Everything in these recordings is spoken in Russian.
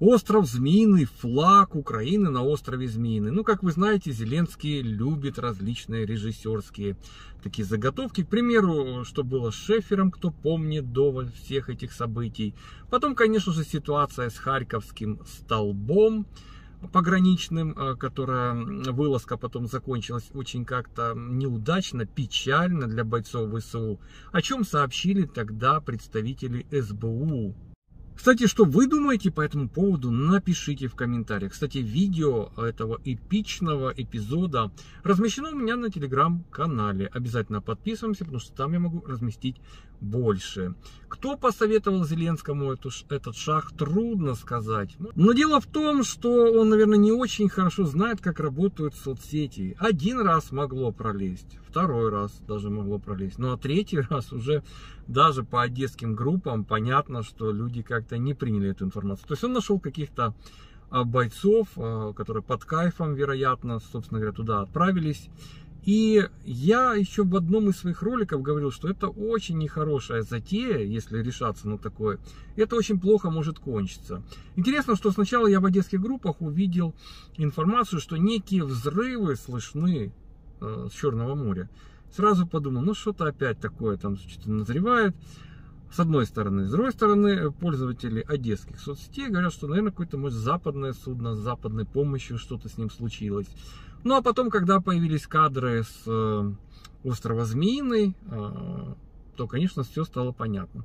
Остров Змеиный, флаг Украины на острове Змеиный. Ну, как вы знаете, Зеленский любит различные режиссерские такие заготовки. К примеру, что было с Шефером, кто помнит, до всех этих событий. Потом, конечно же, ситуация с Харьковским столбом пограничным, которая вылазка потом закончилась очень как-то неудачно, печально для бойцов ВСУ, о чем сообщили тогда представители СБУ. Кстати, что вы думаете по этому поводу, напишите в комментариях. Кстати, видео этого эпичного эпизода размещено у меня на телеграм-канале. Обязательно подписываемся, потому что там я могу разместить больше. Кто посоветовал Зеленскому этот шаг, трудно сказать. Но дело в том, что он, наверное, не очень хорошо знает, как работают соцсети. Один раз могло пролезть, второй раз даже могло пролезть. Ну а третий раз уже даже по одесским группам понятно, что люди как-то не приняли эту информацию. То есть он нашел каких-то бойцов, которые под кайфом, вероятно, собственно говоря, туда отправились. И я еще в одном из своих роликов говорил, что это очень нехорошая затея, если решаться на такое. Это очень плохо может кончиться. Интересно, что сначала я в одесских группах увидел информацию, что некие взрывы слышны с Черного моря. Сразу подумал, ну что-то опять такое там что-то назревает. С одной стороны. С другой стороны, пользователи одесских соцсетей говорят, что, наверное, какое-то, может, западное судно с западной помощью, что-то с ним случилось. Ну, а потом, когда появились кадры с острова Змеиный, то, конечно, все стало понятно.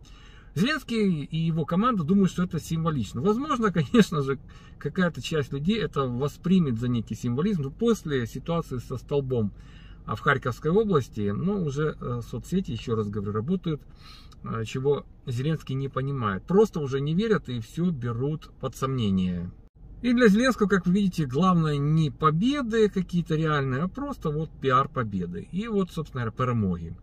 Зеленский и его команда думают, что это символично. Возможно, конечно же, какая-то часть людей это воспримет за некий символизм. Но после ситуации со столбом в Харьковской области, ну, уже соцсети, еще раз говорю, работают, чего Зеленский не понимает. Просто уже не верят и все берут под сомнение. И для Зеленского, как вы видите, главное не победы какие-то реальные, а просто вот пиар победы. И вот, собственно говоря, перемоги.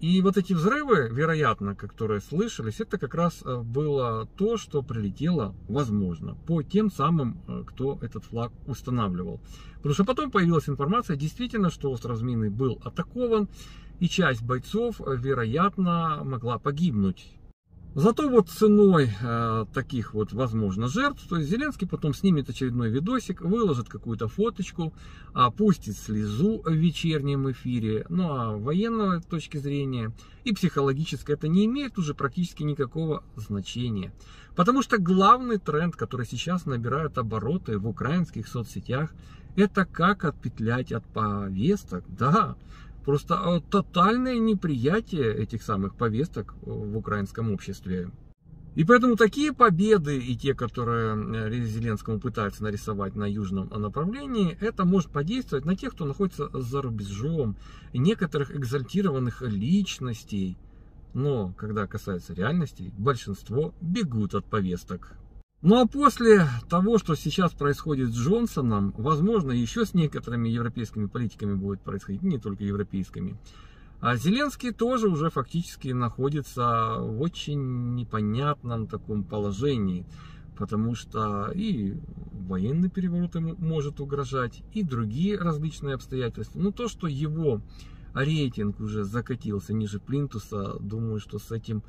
И вот эти взрывы, вероятно, которые слышались, это как раз было то, что прилетело, возможно, по тем самым, кто этот флаг устанавливал. Потому что потом появилась информация, действительно, что остров Змеиный был атакован, и часть бойцов, вероятно, могла погибнуть. Зато вот ценой таких вот, возможно, жертв, то есть Зеленский потом снимет очередной видосик, выложит какую-то фоточку, пустит слезу в вечернем эфире. Ну а военной точки зрения и психологической это не имеет уже практически никакого значения. Потому что главный тренд, который сейчас набирает обороты в украинских соцсетях, это как отпетлять от повесток, да. Просто тотальное неприятие этих самых повесток в украинском обществе. И поэтому такие победы, и те, которые Зеленскому пытаются нарисовать на южном направлении, это может подействовать на тех, кто находится за рубежом, некоторых экзальтированных личностей. Но, когда касается реальности, большинство бегут от повесток. Ну а после того, что сейчас происходит с Джонсоном, возможно, еще с некоторыми европейскими политиками будет происходить, не только европейскими, а Зеленский тоже уже фактически находится в очень непонятном таком положении, потому что и военный переворот ему может угрожать, и другие различные обстоятельства. Но то, что его рейтинг уже закатился ниже плинтуса, думаю, что с этим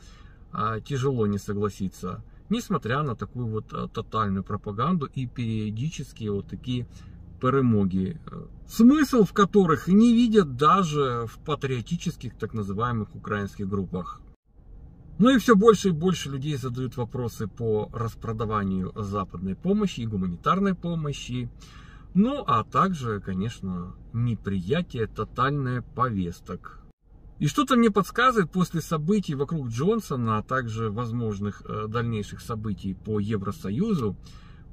тяжело не согласиться. Несмотря на такую вот тотальную пропаганду и периодические вот такие перемоги, смысл в которых не видят даже в патриотических так называемых украинских группах. Ну и больше людей задают вопросы по распродаванию западной помощи и гуманитарной помощи. Ну а также, конечно, неприятие тотальное повесток. И что-то мне подсказывает, после событий вокруг Джонсона, а также возможных дальнейших событий по Евросоюзу,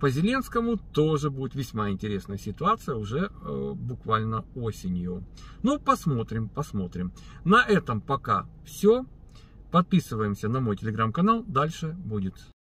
по Зеленскому тоже будет весьма интересная ситуация уже буквально осенью. Ну, посмотрим, посмотрим. На этом пока все. Подписываемся на мой телеграм-канал, дальше будет.